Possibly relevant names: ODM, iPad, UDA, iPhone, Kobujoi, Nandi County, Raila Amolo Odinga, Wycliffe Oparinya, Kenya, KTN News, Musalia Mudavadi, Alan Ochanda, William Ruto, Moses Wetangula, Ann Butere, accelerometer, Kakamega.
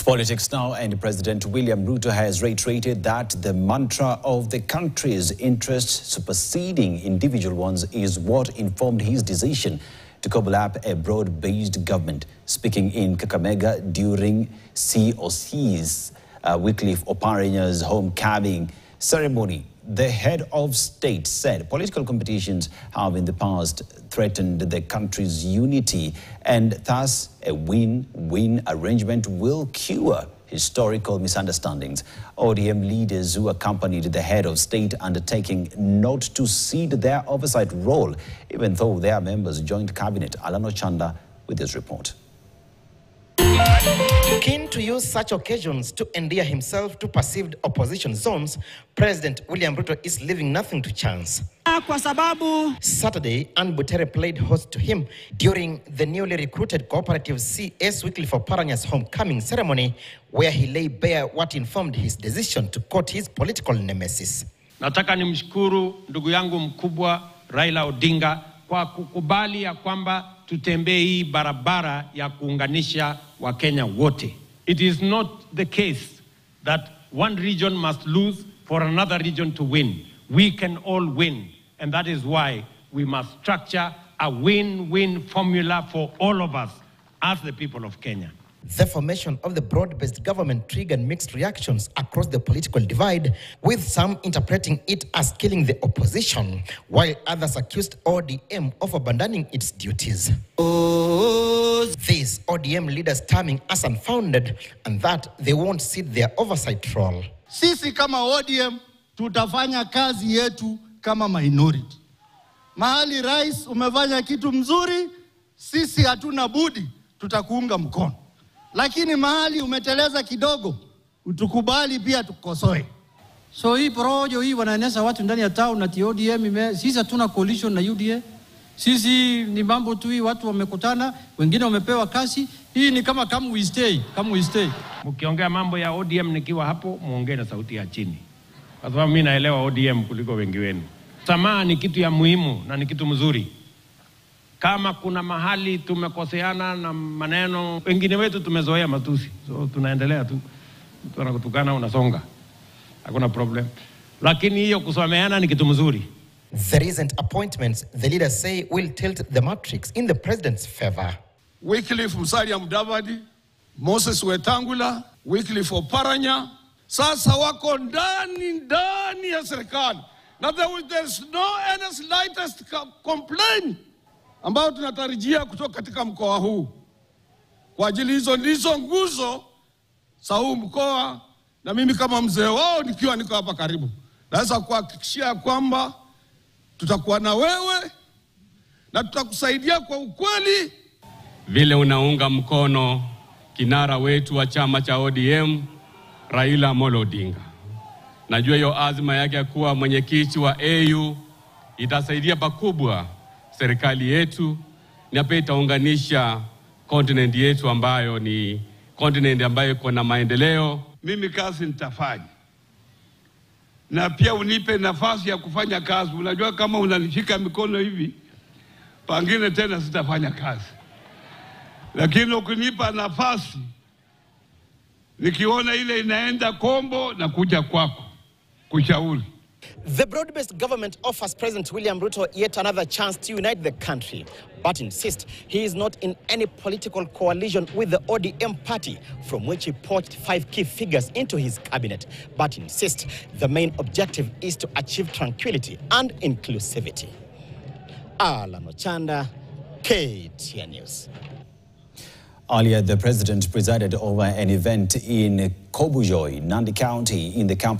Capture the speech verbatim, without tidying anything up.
To politics now, and President William Ruto has reiterated that the mantra of the country's interests superseding individual ones is what informed his decision to cobble up a broad-based government. Speaking in Kakamega during C O C's uh, Wycliffe Oparinya's homecoming ceremony, the head of state said political competitions have in the past threatened the country's unity, and thus a win-win arrangement will cure historical misunderstandings. O D M leaders who accompanied the head of state undertaking not to cede their oversight role, even though their members joined cabinet. Alan Ochanda with his report. Keen to use such occasions to endear himself to perceived opposition zones, President William Ruto is leaving nothing to chance. Saturday, Ann Butere played host to him during the newly recruited cooperative C S Wycliffe Oparinya's homecoming ceremony, where he lay bare what informed his decision to court his political nemesis. Nataka nimshukuru ndugu yangu mkubwa Raila Odinga kwa kukubali ya kwamba tutembee hii barabara ya kuunganisha Wakenya wote. It is not the case that one region must lose for another region to win. We can all win, and that is why we must structure a win-win formula for all of us as the people of Kenya. The formation of the broad-based government triggered mixed reactions across the political divide, with some interpreting it as killing the opposition, while others accused O D M of abandoning its duties. Oh. These O D M leaders terming as unfounded, and that they won't cede their oversight role. Sisi kama O D M, tutafanya kazi yetu kama minority. Mahali rais umefanya kitu mzuri, sisi hatuna budi, tutakuunga mkono. Lakini mahali umeteleza kidogo, utukubali pia tukosoe. So hii projo hii wanaeneza watu ndani ya town na T O D M ime, sisi hatuna coalition na U D A. Sisi ni mambo tu hii watu wamekutana, wengine wamepewa kasi. Hii ni kama come we stay, come we stay. Mkiongea mambo ya O D M nikiwa hapo, muongee na sauti ya chini. Kwa sababu mimi naelewa O D M kuliko wengi wenu. Samaa ni kitu ya muhimu na ni kitu mzuri. Kama kuna mahali tumekoseana na maneno, wengine wetu tumezoea matusi. So tunaendelea tu. Mtu anakutukana unasonga. Hakuna problem. Lakini hiyo kusameheana ni kitu mzuri. The recent appointments, the leaders say, will tilt the matrix in the president's favor. Wycliffe Musalia Mudavadi, Moses Wetangula, Wycliffe Oparinya, sasa wako ndani ndani ya serikali. Now there is no any slightest complaint ambao tunatarajia kutoka katika mkoa huu. Kwa ajili hizo ndizo nguzo za huu mkoa, na mimi kama mzee wao nikiwa niko hapa karibu, naweza kuhakikishia kwamba tutakuwa na wewe na tutakusaidia kwa ukweli. Vile unaunga mkono kinara wetu wa chama cha O D M, Raila Amolo Odinga. Najua hiyo azma yake ya kuwa mwenyekiti wa A U itasaidia pakubwa serikali yetu, na pia itaunganisha continent yetu ambayo ni continent ambayo iko na maendeleo. Mimi kazi nitafanya, na pia unipe nafasi ya kufanya kazi. Unajua kama unanishika mikono hivi, pangine tena sitafanya kazi. Lakini ukinipa nafasi, nikiona ile inaenda kombo na kuja kwako kushauri. The broad-based government offers President William Ruto yet another chance to unite the country, but insists he is not in any political coalition with the O D M party, from which he poached five key figures into his cabinet, but insists the main objective is to achieve tranquility and inclusivity. Alan Ochanda, K T N News. Earlier, the president presided over an event in Kobujoi, Nandi County, in the campaign.